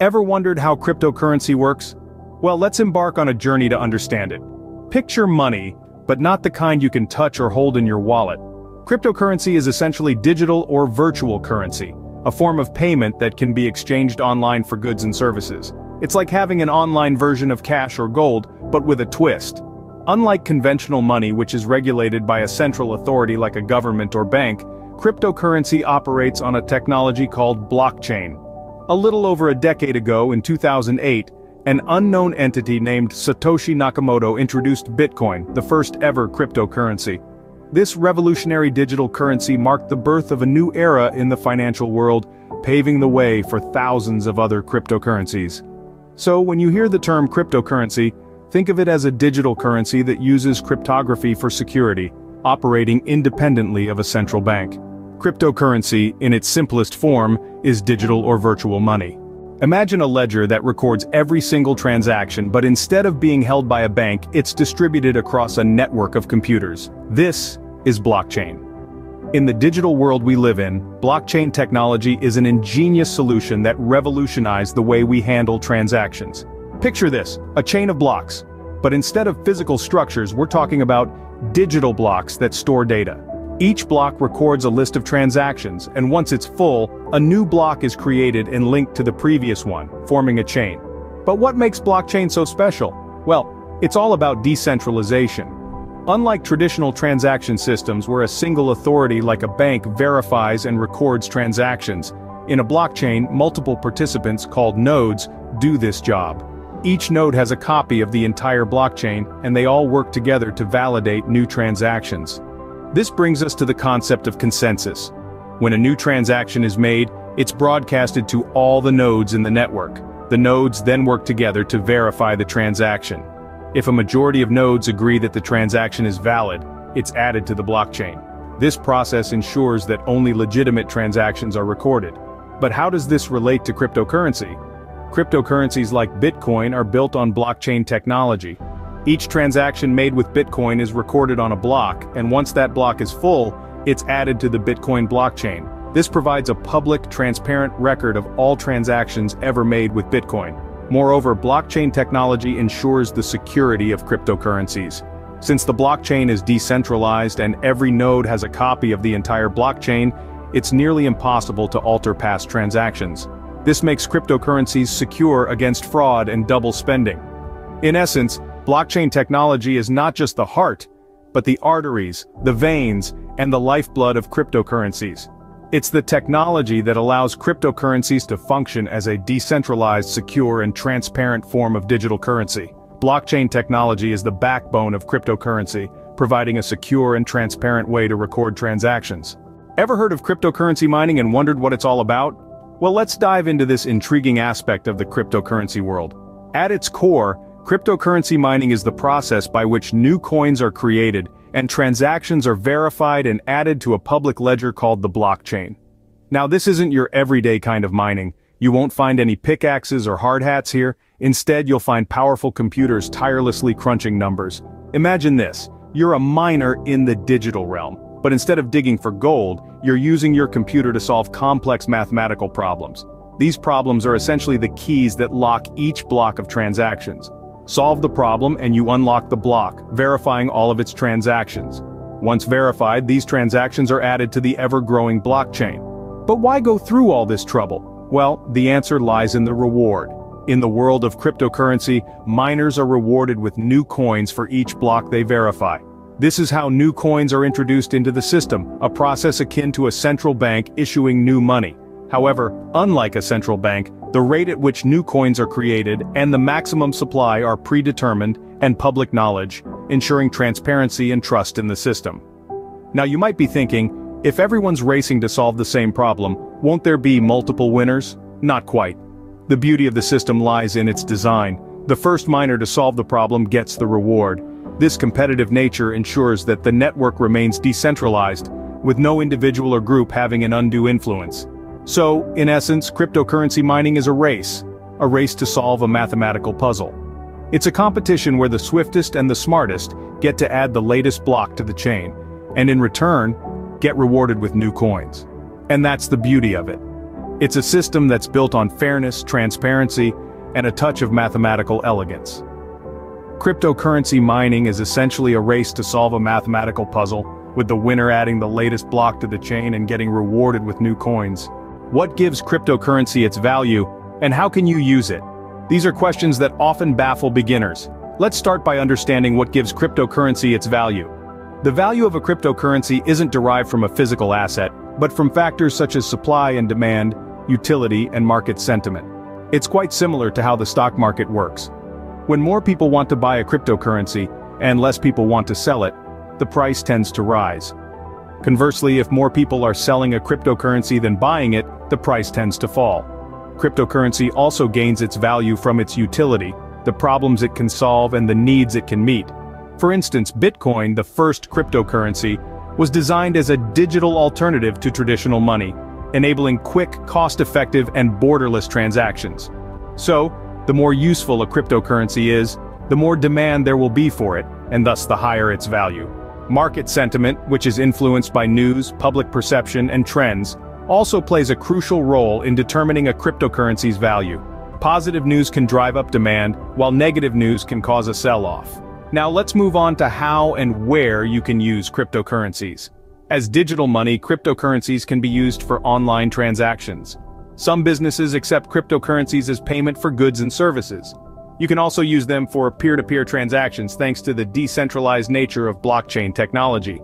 Ever wondered how cryptocurrency works? Well, let's embark on a journey to understand it. Picture money, but not the kind you can touch or hold in your wallet. Cryptocurrency is essentially digital or virtual currency, a form of payment that can be exchanged online for goods and services. It's like having an online version of cash or gold, but with a twist. Unlike conventional money, which is regulated by a central authority like a government or bank, cryptocurrency operates on a technology called blockchain. A little over a decade ago, in 2008, an unknown entity named Satoshi Nakamoto introduced Bitcoin, the first ever cryptocurrency. This revolutionary digital currency marked the birth of a new era in the financial world, paving the way for thousands of other cryptocurrencies. So, when you hear the term cryptocurrency, think of it as a digital currency that uses cryptography for security, operating independently of a central bank. Cryptocurrency, in its simplest form, is digital or virtual money. Imagine a ledger that records every single transaction, but instead of being held by a bank, it's distributed across a network of computers. This is blockchain. In the digital world we live in, blockchain technology is an ingenious solution that revolutionized the way we handle transactions. Picture this, a chain of blocks. But instead of physical structures, we're talking about digital blocks that store data. Each block records a list of transactions, and once it's full, a new block is created and linked to the previous one, forming a chain. But what makes blockchain so special? Well, it's all about decentralization. Unlike traditional transaction systems where a single authority like a bank verifies and records transactions, in a blockchain, multiple participants, called nodes, do this job. Each node has a copy of the entire blockchain, and they all work together to validate new transactions. This brings us to the concept of consensus. When a new transaction is made, it's broadcasted to all the nodes in the network. The nodes then work together to verify the transaction. If a majority of nodes agree that the transaction is valid, it's added to the blockchain. This process ensures that only legitimate transactions are recorded. But how does this relate to cryptocurrency? Cryptocurrencies like Bitcoin are built on blockchain technology. Each transaction made with Bitcoin is recorded on a block, and once that block is full, it's added to the Bitcoin blockchain. This provides a public, transparent record of all transactions ever made with Bitcoin. Moreover, blockchain technology ensures the security of cryptocurrencies. Since the blockchain is decentralized and every node has a copy of the entire blockchain, it's nearly impossible to alter past transactions. This makes cryptocurrencies secure against fraud and double spending. In essence, blockchain technology is not just the heart, but the arteries, the veins, and the lifeblood of cryptocurrencies. It's the technology that allows cryptocurrencies to function as a decentralized, secure, and transparent form of digital currency. Blockchain technology is the backbone of cryptocurrency, providing a secure and transparent way to record transactions. Ever heard of cryptocurrency mining and wondered what it's all about? Well, let's dive into this intriguing aspect of the cryptocurrency world. At its core, cryptocurrency mining is the process by which new coins are created, and transactions are verified and added to a public ledger called the blockchain. Now, this isn't your everyday kind of mining. You won't find any pickaxes or hard hats here. Instead, you'll find powerful computers tirelessly crunching numbers. Imagine this, you're a miner in the digital realm, but instead of digging for gold, you're using your computer to solve complex mathematical problems. These problems are essentially the keys that lock each block of transactions. Solve the problem and you unlock the block, verifying all of its transactions. Once verified, these transactions are added to the ever-growing blockchain. But why go through all this trouble? Well, the answer lies in the reward. In the world of cryptocurrency, miners are rewarded with new coins for each block they verify. This is how new coins are introduced into the system, a process akin to a central bank issuing new money. However, unlike a central bank, the rate at which new coins are created and the maximum supply are predetermined and public knowledge, ensuring transparency and trust in the system. Now, you might be thinking, if everyone's racing to solve the same problem, won't there be multiple winners? Not quite. The beauty of the system lies in its design. The first miner to solve the problem gets the reward. This competitive nature ensures that the network remains decentralized, with no individual or group having an undue influence. So, in essence, cryptocurrency mining is a race to solve a mathematical puzzle. It's a competition where the swiftest and the smartest get to add the latest block to the chain, and in return, get rewarded with new coins. And that's the beauty of it. It's a system that's built on fairness, transparency, and a touch of mathematical elegance. Cryptocurrency mining is essentially a race to solve a mathematical puzzle, with the winner adding the latest block to the chain and getting rewarded with new coins. What gives cryptocurrency its value, and how can you use it? These are questions that often baffle beginners. Let's start by understanding what gives cryptocurrency its value. The value of a cryptocurrency isn't derived from a physical asset, but from factors such as supply and demand, utility, and market sentiment. It's quite similar to how the stock market works. When more people want to buy a cryptocurrency, and less people want to sell it, the price tends to rise. Conversely, if more people are selling a cryptocurrency than buying it, the price tends to fall. Cryptocurrency also gains its value from its utility, the problems it can solve and the needs it can meet. For instance, Bitcoin, the first cryptocurrency, was designed as a digital alternative to traditional money, enabling quick, cost-effective, and borderless transactions. So, the more useful a cryptocurrency is, the more demand there will be for it, and thus the higher its value. Market sentiment, which is influenced by news, public perception, and trends, also plays a crucial role in determining a cryptocurrency's value. Positive news can drive up demand, while negative news can cause a sell-off. Now let's move on to how and where you can use cryptocurrencies. As digital money, cryptocurrencies can be used for online transactions. Some businesses accept cryptocurrencies as payment for goods and services. You can also use them for peer-to-peer transactions thanks to the decentralized nature of blockchain technology.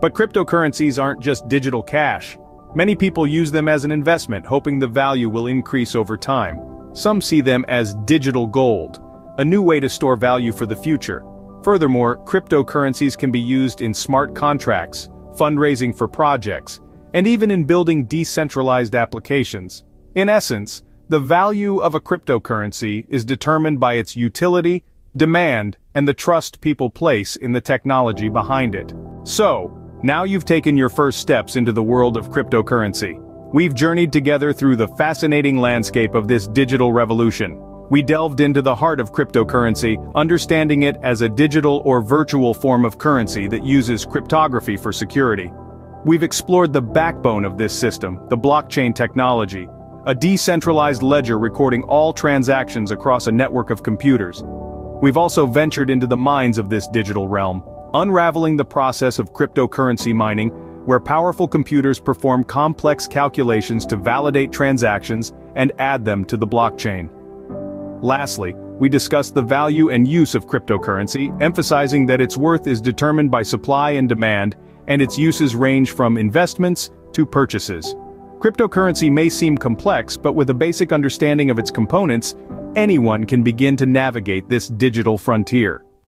But cryptocurrencies aren't just digital cash. Many people use them as an investment, hoping the value will increase over time. Some see them as digital gold, a new way to store value for the future. Furthermore, cryptocurrencies can be used in smart contracts, fundraising for projects, and even in building decentralized applications. In essence, the value of a cryptocurrency is determined by its utility, demand, and the trust people place in the technology behind it. So, now you've taken your first steps into the world of cryptocurrency. We've journeyed together through the fascinating landscape of this digital revolution. We delved into the heart of cryptocurrency, understanding it as a digital or virtual form of currency that uses cryptography for security. We've explored the backbone of this system, the blockchain technology, a decentralized ledger recording all transactions across a network of computers. We've also ventured into the minds of this digital realm, unraveling the process of cryptocurrency mining, where powerful computers perform complex calculations to validate transactions and add them to the blockchain. Lastly, we discussed the value and use of cryptocurrency, emphasizing that its worth is determined by supply and demand, and its uses range from investments to purchases. Cryptocurrency may seem complex, but with a basic understanding of its components, anyone can begin to navigate this digital frontier.